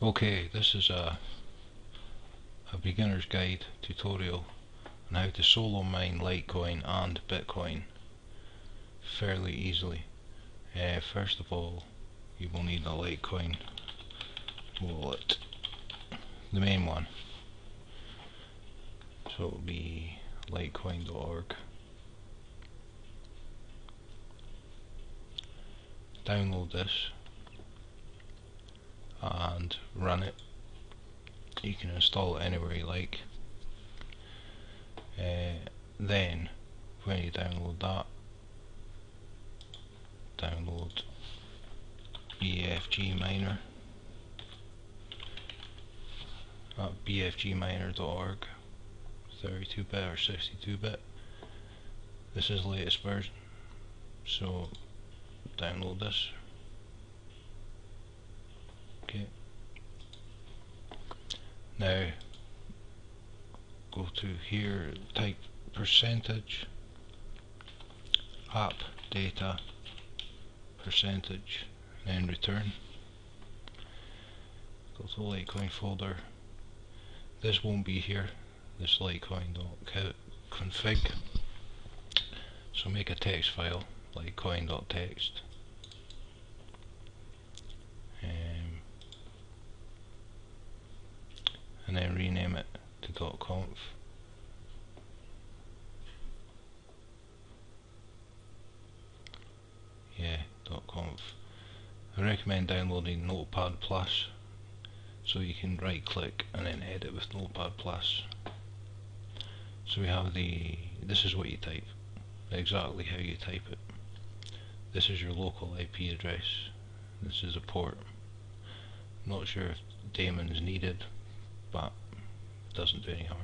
Okay, this is a beginner's guide tutorial on how to solo mine Litecoin and Bitcoin fairly easily. First of all, you will need a Litecoin wallet, the main one. So it will be litecoin.org. Download this and run it. You can install it anywhere you like. Then when you download that, download bfgminer at bfgminer.org, 32-bit or 62-bit. This is the latest version, so download this. Okay. Now go to here, type %app data %, and then return. Go to the Litecoin folder. This won't be here, this litecoin.config. So make a text file, litecoin.txt. And then rename it to .conf. Yeah, .conf. I recommend downloading Notepad Plus, so you can right click and then edit with Notepad Plus. So we have this is what you type, exactly how you type it. This is your local IP address. This is a port. I'm not sure if daemon is needed, but doesn't do any harm.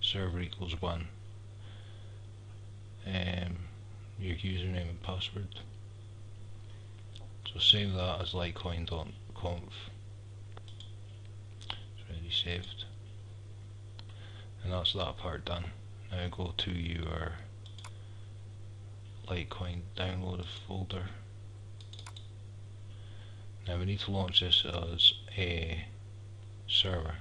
Server equals 1. Your username and password. So save that as litecoin.conf. It's already saved. And that's that part done. Now go to your Litecoin download folder. Now we need to launch this as a server.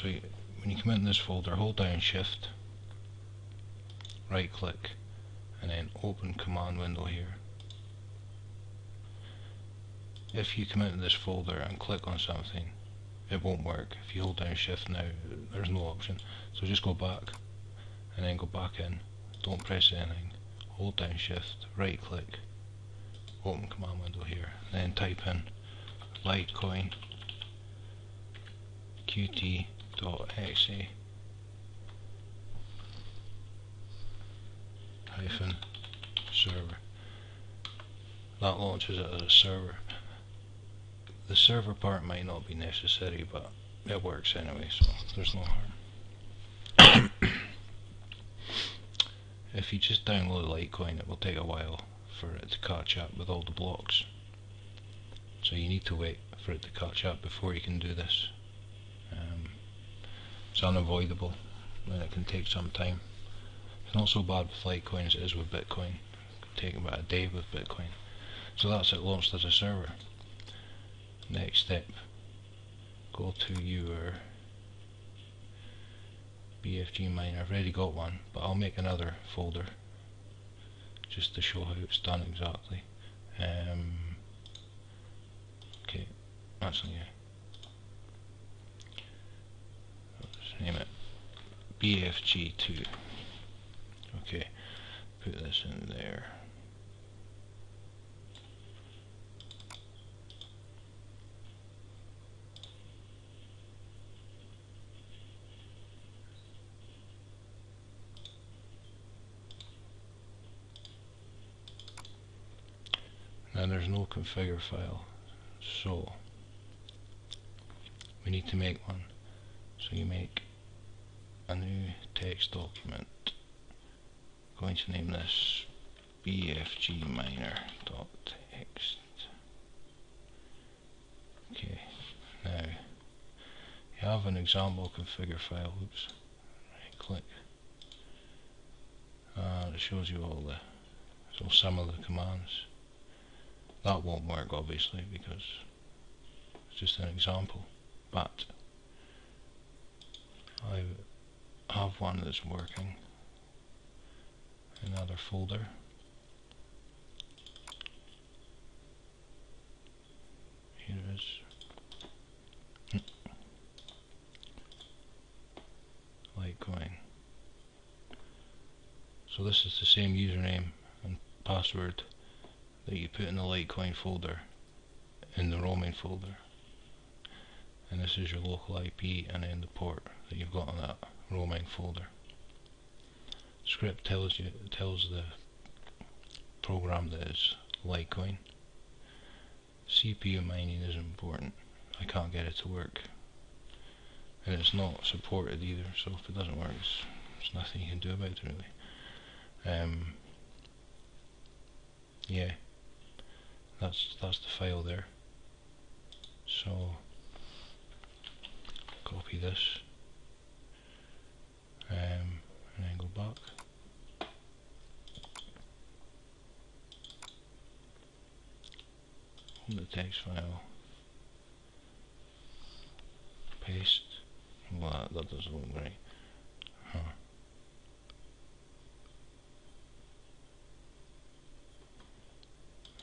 So when you come in this folder, hold down Shift, right click, and then open command window here. If you come into this folder and click on something, it won't work. If you hold down Shift now, there's no option. So just go back, and then go back in. Don't press anything. Hold down Shift, right click, open command window here, and then type in Litecoin Qt.exe -server. That launches it as a server. The server part might not be necessary, but it works anyway, so there's no harm. If you just download Litecoin, it will take a while for it to catch up with all the blocks. So you need to wait for it to catch up before you can do this. It's unavoidable, and it can take some time. It's not so bad with Litecoin as it is with Bitcoin. It can take about a day with Bitcoin. So that's it launched as a server. Next step, go to your bfgminer. I've already got one, but I'll make another folder just to show how it's done exactly. Okay, that's on here. Name it bfg2. Okay, put this in there. Now there's no configure file, so we need to make one. So you make a new text document. I'm going to name this bfgminer.txt. Okay, now you have an example configure file. Oops, right click. It shows you some of the commands. That won't work obviously because It's just an example, but I have one that's working. Another folder. Here it is. Litecoin. So this is the same username and password that you put in the Litecoin folder in the roaming folder. And this is your local IP and then the port that you've got on that roaming folder. Script tells the program that it's Litecoin. CPU mining is important. I can't get it to work. And it's not supported either, so if it doesn't work, there's nothing you can do about it really. Yeah, that's the file there. So copy this and then go back. Open the text file, paste. Well, that doesn't look great. Huh.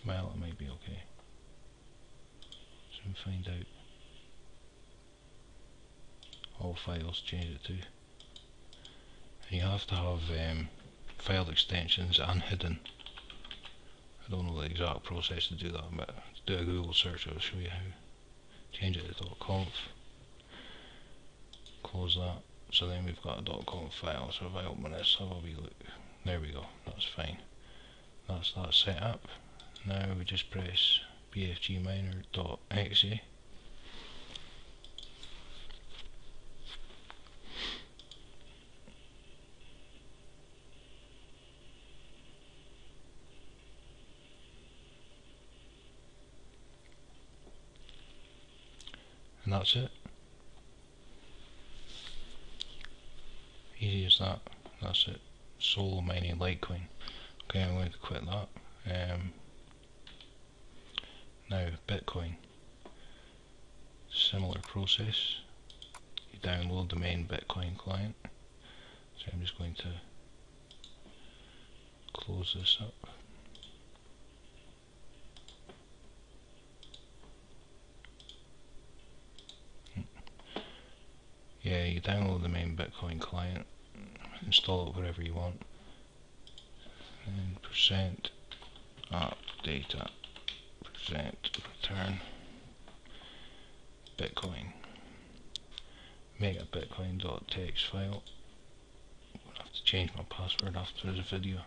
Well, it might be okay. So we find out all files, change it to. And you have to have file extensions and hidden. I don't know the exact process to do that, but do a Google search, I'll show you how. Change it to .conf. Close that. So then we've got a .conf file. So if I open this, have a wee look. There we go. That's fine. That's that set up. Now we just press bfgminer.exe. And that's it. Easy as that. That's it. Solo mining Litecoin. Okay, I'm going to quit that. Now Bitcoin, similar process. You download the main Bitcoin client. So I'm just going to close this up. Yeah, you download the main Bitcoin client, install it wherever you want, and percent app data. Return Bitcoin. Make a Bitcoin.txt file. I'm gonna have to change my password after the video.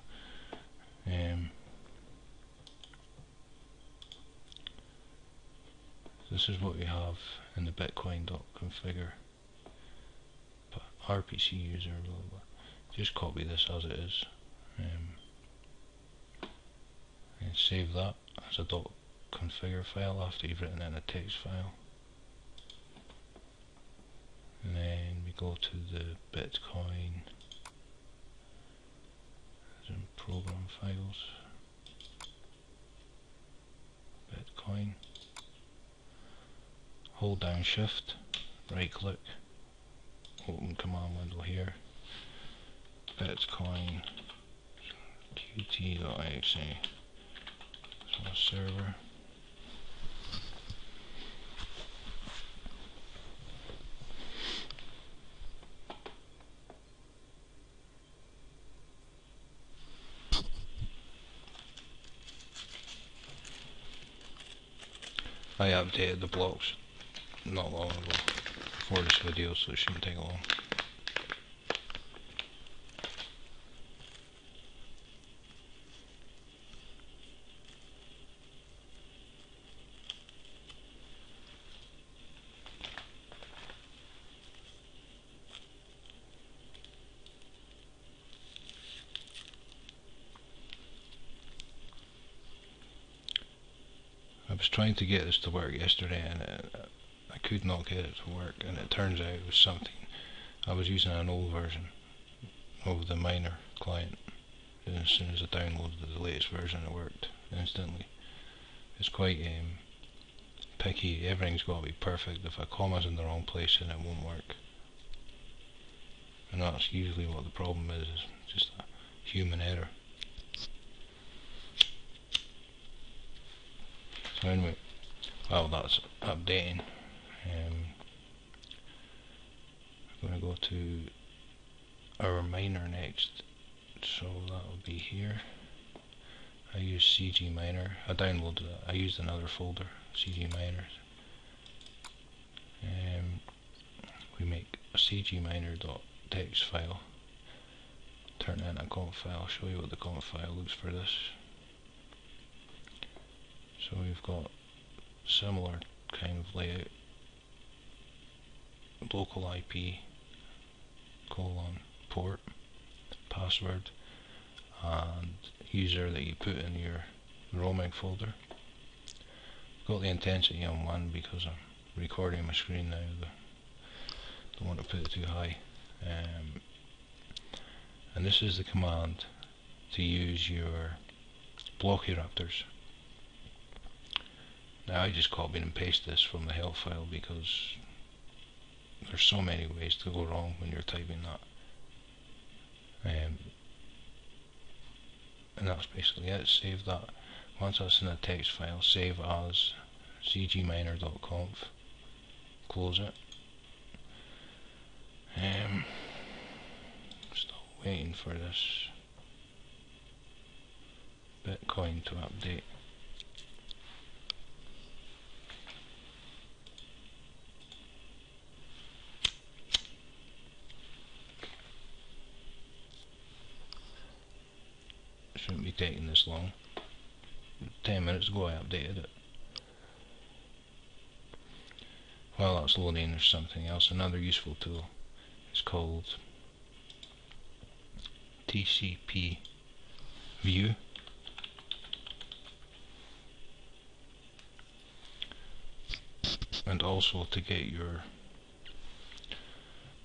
This is what we have in the Bitcoin.configure RPC user. Blah, blah. Just copy this as it is and save that as a .configure file after you've written in a text file, and then we go to the Bitcoin and program files, Bitcoin, hold down shift, right click, open command window here, Bitcoin Qt.exe, so server. I updated the blocks not long ago for this video, so it shouldn't take long. I was trying to get this to work yesterday and I could not get it to work, and it turns out it was something. I was using an old version of the miner client, and as soon as I downloaded the latest version it worked instantly. It's quite picky, everything's got to be perfect. If a comma's in the wrong place, then it won't work. And that's usually what the problem is just a human error. So anyway, well, that's updating. I'm going to go to our miner next, so that'll be here. I use cgminer. I downloaded it. I used another folder, cgminer. We make a cgminer.txt file, turn it into a conf file. Show you what the conf file looks for this. So we've got similar kind of layout. Local IP, port, password, and user that you put in your roaming folder. Got the intensity on 1 because I'm recording my screen now. Don't want to put it too high. And this is the command to use your block eruptors. Now I just copied and pasted this from the help file because there's so many ways to go wrong when you're typing that. And that's basically it. Save that. Once that's in a text file, save as cgminer.conf. Close it. Still waiting for this Bitcoin to update. Shouldn't be taking this long. 10 minutes ago I updated it. While that's loading, there's something else. Another useful tool is called TCP View. And also to get your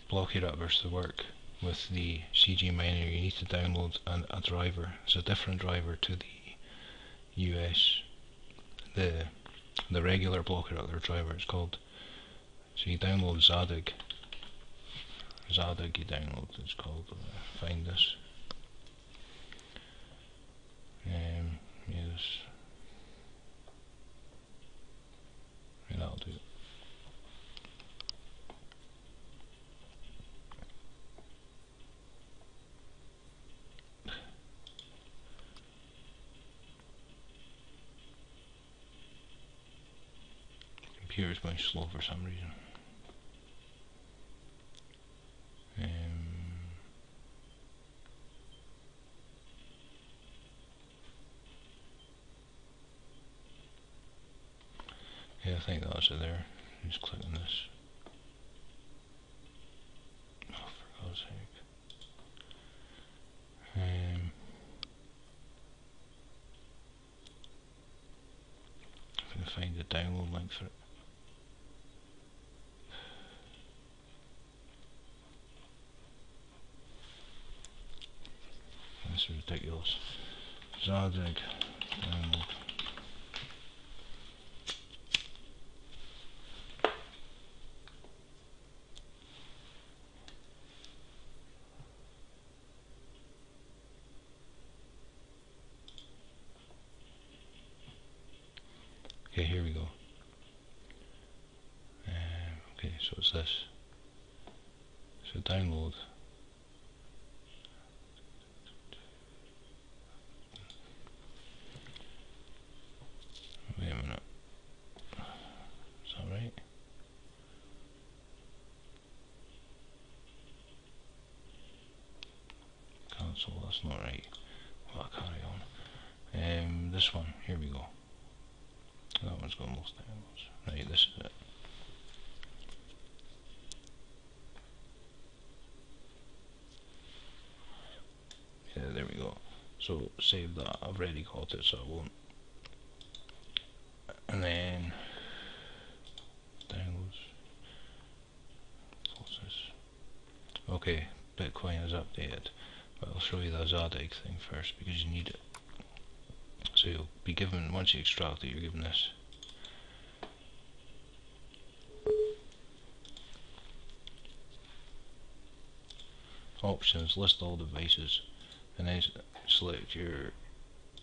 block eruptors to work with the cgminer, you need to download a driver. It's a different driver to the the regular block eruptor driver, it's called. So you download Zadig. You download, it's called. Find this. Yes. And that'll do it. Here is going slow for some reason. Yeah, I think that's it there. Just click on this. Oh, for God's sake. I can find the download link for it. This is ridiculous. Zadig download. Okay, here we go. Okay, so it's this. So download. So that's not right. Well, I'll carry on. This one, here we go. That one's got most downloads. Right, this is it. Yeah, there we go. So save that. I've already got it, so I won't. And then downloads. Close this. Okay, Bitcoin is updated. But I'll show you the Zadig thing first because you need it. So you'll be given, once you extract it, you're given this. options, list all devices, and then select your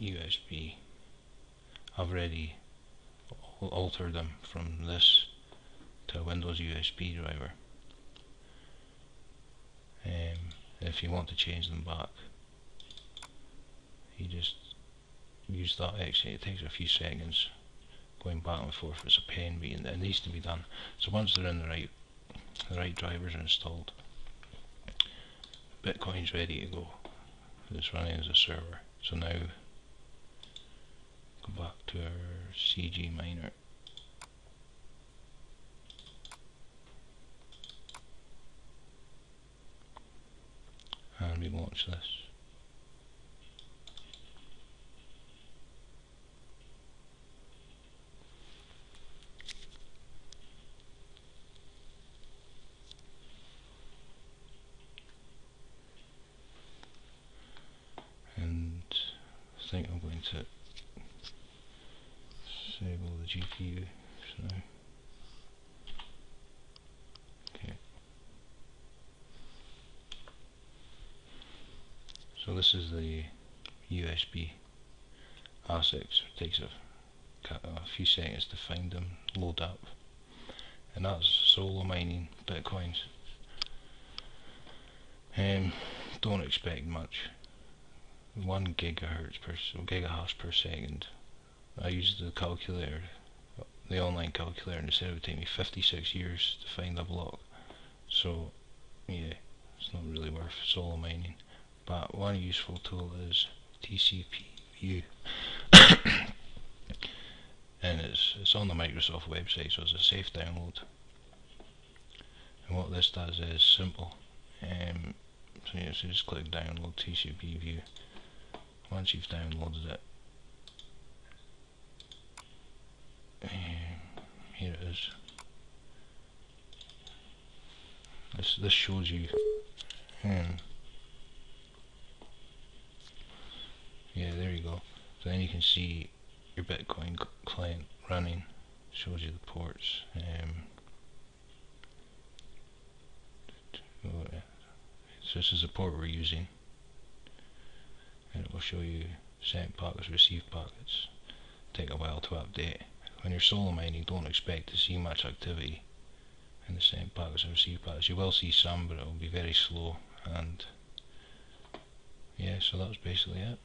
USB. I've already altered them from this to a Windows USB driver. If you want to change them back, you just use that exit. It takes a few seconds. Going back and forth is a pain, but it needs to be done. So once they're in the right drivers are installed, Bitcoin's ready to go. It's running as a server. So now go back to our cgminer. And we launch this. And I think I'm going to disable the GPU for now. So this is the USB asics. It takes a few seconds to find them, load up, and that's solo mining bitcoins. Don't expect much. 1 gigahash per second. I used the calculator, the online calculator, and it said it would take me 56 years to find a block. So yeah, it's not really worth solo mining. But one useful tool is TCP View, and it's on the Microsoft website, so it's a safe download. And what this does is simple. So yeah, so just click download TCP View. Once you've downloaded it, here it is. This shows you. Yeah, there you go. So then you can see your Bitcoin client running. Shows you the ports. So this is the port we're using, and it will show you sent packets, received packets. Take a while to update. When you're solo mining, don't expect to see much activity in the sent packets and received packets. You will see some, but it will be very slow. And yeah, so that's basically it.